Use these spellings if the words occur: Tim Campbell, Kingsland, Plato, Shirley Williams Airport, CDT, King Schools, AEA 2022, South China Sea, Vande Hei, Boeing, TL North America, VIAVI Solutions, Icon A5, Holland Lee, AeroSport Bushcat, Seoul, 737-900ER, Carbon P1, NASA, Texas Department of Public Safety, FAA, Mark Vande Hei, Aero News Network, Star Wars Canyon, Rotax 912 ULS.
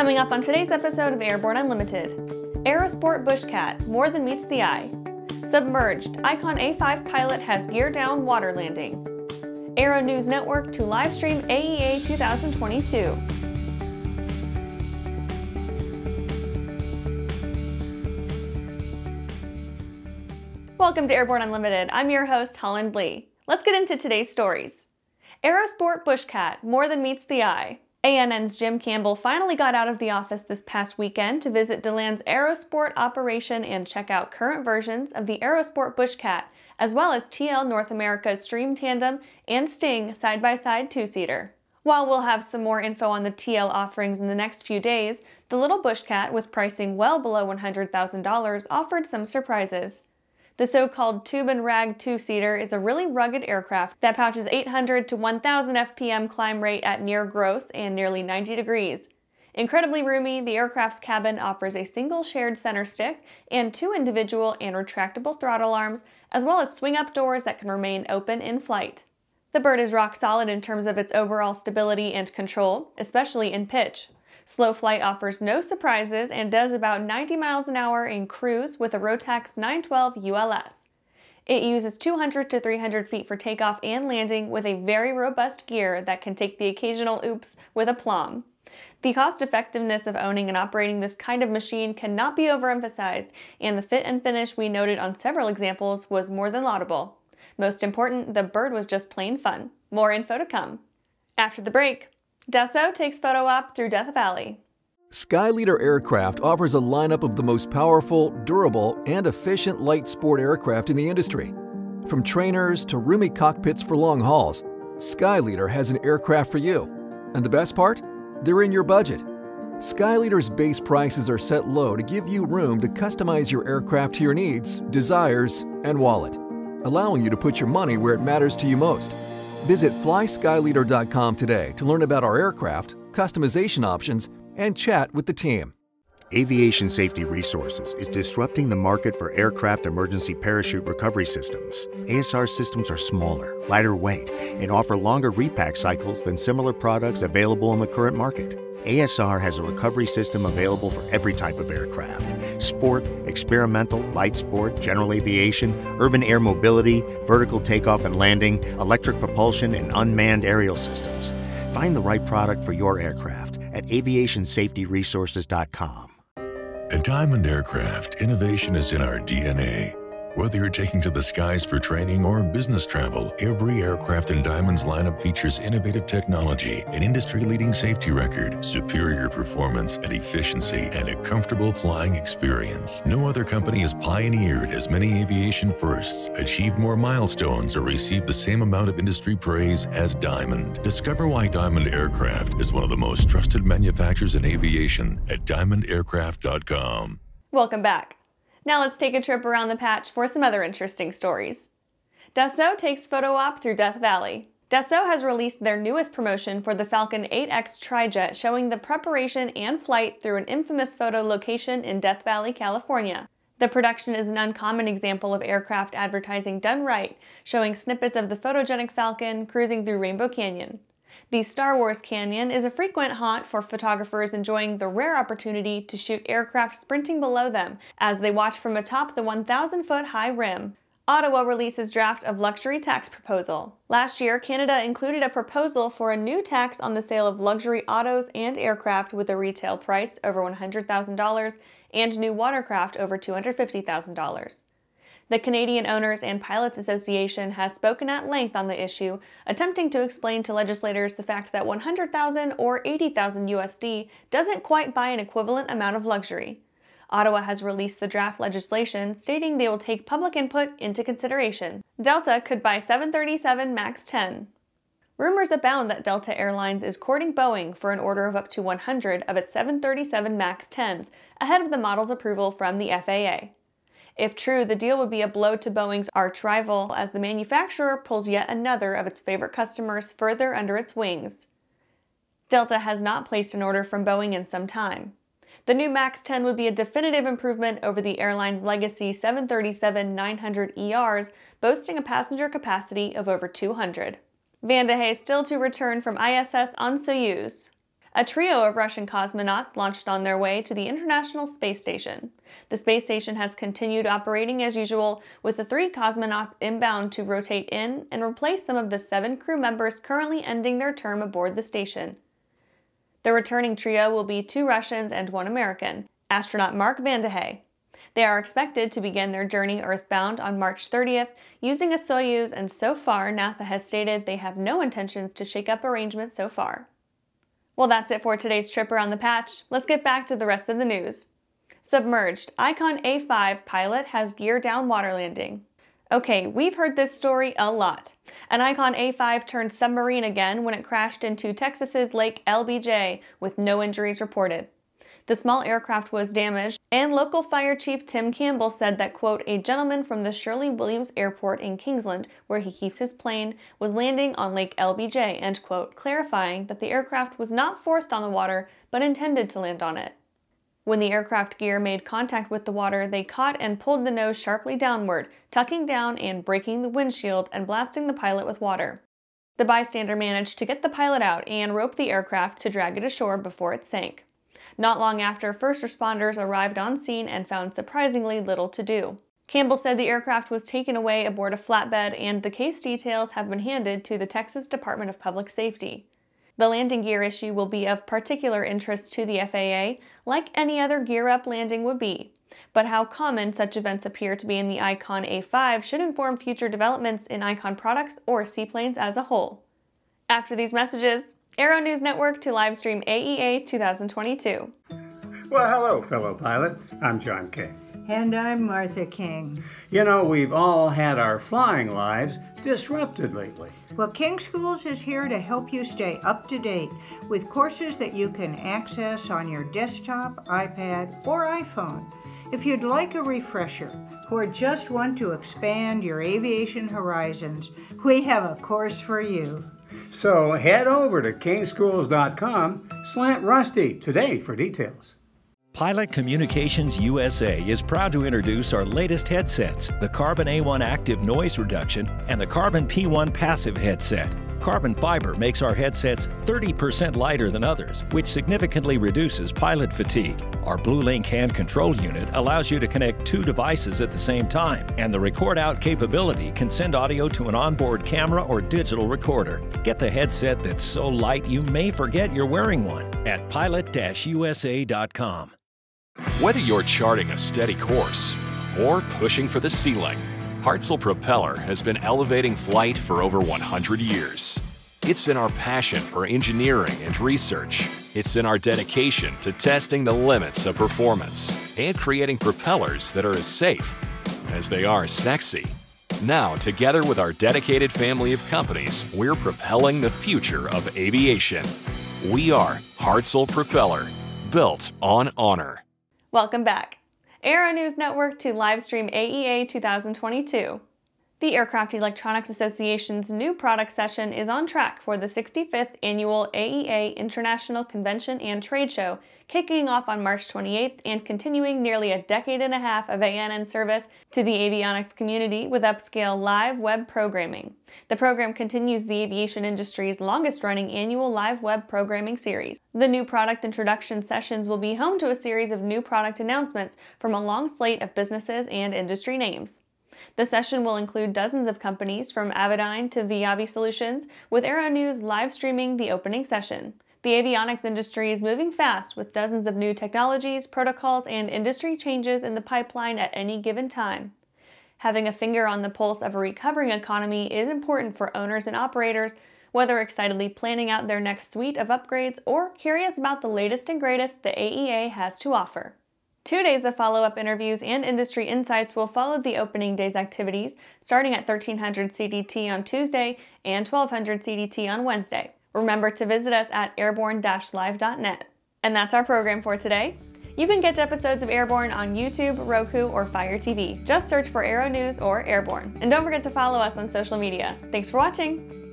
Coming up on today's episode of Airborne Unlimited, AeroSport Bushcat, more than meets the eye. Submerged, Icon A5 pilot has gear down water landing. Aero News Network to live stream AEA 2022. Welcome to Airborne Unlimited. I'm your host, Holland Lee. Let's get into today's stories. AeroSport Bushcat, more than meets the eye. ANN's Jim Campbell finally got out of the office this past weekend to visit DeLand's AeroSport operation and check out current versions of the AeroSport Bushcat, as well as TL North America's Stream Tandem and Sting side-by-side two-seater. While we'll have some more info on the TL offerings in the next few days, the little Bushcat, with pricing well below $100,000, offered some surprises. The so-called tube and rag two-seater is a really rugged aircraft that pouches 800 to 1,000 FPM climb rate at near gross and nearly 90 degrees. Incredibly roomy, the aircraft's cabin offers a single shared center stick and two individual and retractable throttle arms, as well as swing-up doors that can remain open in flight. The bird is rock solid in terms of its overall stability and control, especially in pitch. Slow flight offers no surprises and does about 90 miles an hour in cruise with a Rotax 912 ULS. It uses 200 to 300 feet for takeoff and landing with a very robust gear that can take the occasional oops with aplomb. The cost-effectiveness of owning and operating this kind of machine cannot be overemphasized, and the fit and finish we noted on several examples was more than laudable. Most important, the bird was just plain fun. More info to come. After the break, Dassault takes photo op through Death Valley. Skyleader Aircraft offers a lineup of the most powerful, durable, and efficient light sport aircraft in the industry. From trainers to roomy cockpits for long hauls, Skyleader has an aircraft for you. And the best part? They're in your budget. Skyleader's base prices are set low to give you room to customize your aircraft to your needs, desires, and wallet, allowing you to put your money where it matters to you most. Visit flyskyleader.com today to learn about our aircraft, customization options, and chat with the team. Aviation Safety Resources is disrupting the market for aircraft emergency parachute recovery systems. ASR systems are smaller, lighter weight, and offer longer repack cycles than similar products available in the current market. ASR has a recovery system available for every type of aircraft: sport, experimental, light sport, general aviation, urban air mobility, vertical takeoff and landing, electric propulsion, and unmanned aerial systems. Find the right product for your aircraft at aviationsafetyresources.com. At Diamond Aircraft, innovation is in our DNA. Whether you're taking to the skies for training or business travel, every aircraft in Diamond's lineup features innovative technology, an industry-leading safety record, superior performance and efficiency, and a comfortable flying experience. No other company has pioneered as many aviation firsts, achieved more milestones, or received the same amount of industry praise as Diamond. Discover why Diamond Aircraft is one of the most trusted manufacturers in aviation at diamondaircraft.com. Welcome back. Now let's take a trip around the patch for some other interesting stories. Dassault takes photo op through Death Valley. Dassault has released their newest promotion for the Falcon 8X TriJet, showing the preparation and flight through an infamous photo location in Death Valley, California. The production is an uncommon example of aircraft advertising done right, showing snippets of the photogenic Falcon cruising through Rainbow Canyon. The Star Wars Canyon is a frequent haunt for photographers enjoying the rare opportunity to shoot aircraft sprinting below them as they watch from atop the 1,000-foot high rim. Ottawa releases draft of luxury tax proposal. Last year, Canada included a proposal for a new tax on the sale of luxury autos and aircraft with a retail price over $100,000 and new watercraft over $250,000. The Canadian Owners and Pilots Association has spoken at length on the issue, attempting to explain to legislators the fact that $100,000 or $80,000 USD doesn't quite buy an equivalent amount of luxury. Ottawa has released the draft legislation, stating they will take public input into consideration. Delta could buy 737 Max 10. Rumors abound that Delta Airlines is courting Boeing for an order of up to 100 of its 737 Max 10s, ahead of the model's approval from the FAA. If true, the deal would be a blow to Boeing's arch-rival as the manufacturer pulls yet another of its favorite customers further under its wings. Delta has not placed an order from Boeing in some time. The new MAX 10 would be a definitive improvement over the airline's legacy 737-900ERs, boasting a passenger capacity of over 200. Vande Hei still to return from ISS on Soyuz. A trio of Russian cosmonauts launched on their way to the International Space Station. The space station has continued operating as usual, with the 3 cosmonauts inbound to rotate in and replace some of the 7 crew members currently ending their term aboard the station. The returning trio will be 2 Russians and 1 American, astronaut Mark Vande Hei. They are expected to begin their journey earthbound on March 30th using a Soyuz, and so far NASA has stated they have no intentions to shake up arrangements so far. Well, that's it for today's trip around the patch. Let's get back to the rest of the news. Submerged, Icon A5 pilot has gear down water landing. Okay, we've heard this story a lot. An Icon A5 turned submarine again when it crashed into Texas's Lake LBJ with no injuries reported. The small aircraft was damaged, and local fire chief Tim Campbell said that, quote, a gentleman from the Shirley Williams Airport in Kingsland, where he keeps his plane, was landing on Lake LBJ, end quote, clarifying that the aircraft was not forced on the water, but intended to land on it. When the aircraft gear made contact with the water, they caught and pulled the nose sharply downward, tucking down and breaking the windshield and blasting the pilot with water. The bystander managed to get the pilot out and rope the aircraft to drag it ashore before it sank. Not long after, first responders arrived on scene and found surprisingly little to do. Campbell said the aircraft was taken away aboard a flatbed, and the case details have been handed to the Texas Department of Public Safety. The landing gear issue will be of particular interest to the FAA, like any other gear-up landing would be, but how common such events appear to be in the Icon A5 should inform future developments in Icon products or seaplanes as a whole. After these messages, Aero News Network to livestream AEA 2022. Well, hello, fellow pilot. I'm John King. And I'm Martha King. You know, we've all had our flying lives disrupted lately. Well, King Schools is here to help you stay up to date with courses that you can access on your desktop, iPad, or iPhone. If you'd like a refresher or just want to expand your aviation horizons, we have a course for you. So head over to kingschools.com/Rusty today for details. Pilot Communications USA is proud to introduce our latest headsets, the Carbon A1 Active Noise Reduction and the Carbon P1 Passive Headset. Carbon fiber makes our headsets 30% lighter than others, which significantly reduces pilot fatigue. Our BlueLink hand control unit allows you to connect 2 devices at the same time, and the record out capability can send audio to an onboard camera or digital recorder. Get the headset that's so light you may forget you're wearing one at pilot-usa.com. Whether you're charting a steady course or pushing for the ceiling, Hartzell Propeller has been elevating flight for over 100 years. It's in our passion for engineering and research. It's in our dedication to testing the limits of performance and creating propellers that are as safe as they are sexy. Now, together with our dedicated family of companies, we're propelling the future of aviation. We are Hartzell Propeller, built on honor. Welcome back. Aero News Network to livestream AEA 2022. The Aircraft Electronics Association's new product session is on track for the 65th Annual AEA International Convention and Trade Show, kicking off on March 28th and continuing nearly a decade and a half of ANN service to the avionics community with upscale live web programming. The program continues the aviation industry's longest-running annual live web programming series. The new product introduction sessions will be home to a series of new product announcements from a long slate of businesses and industry names. The session will include dozens of companies from Avidyne to Viavi Solutions, with Aero News live streaming the opening session. The avionics industry is moving fast, with dozens of new technologies, protocols, and industry changes in the pipeline at any given time. Having a finger on the pulse of a recovering economy is important for owners and operators, whether excitedly planning out their next suite of upgrades or curious about the latest and greatest the AEA has to offer. 2 days of follow-up interviews and industry insights will follow the opening day's activities, starting at 1300 CDT on Tuesday and 1200 CDT on Wednesday. Remember to visit us at airborne-live.net. And that's our program for today. You can catch episodes of Airborne on YouTube, Roku, or Fire TV. Just search for Aero News or Airborne. And don't forget to follow us on social media. Thanks for watching!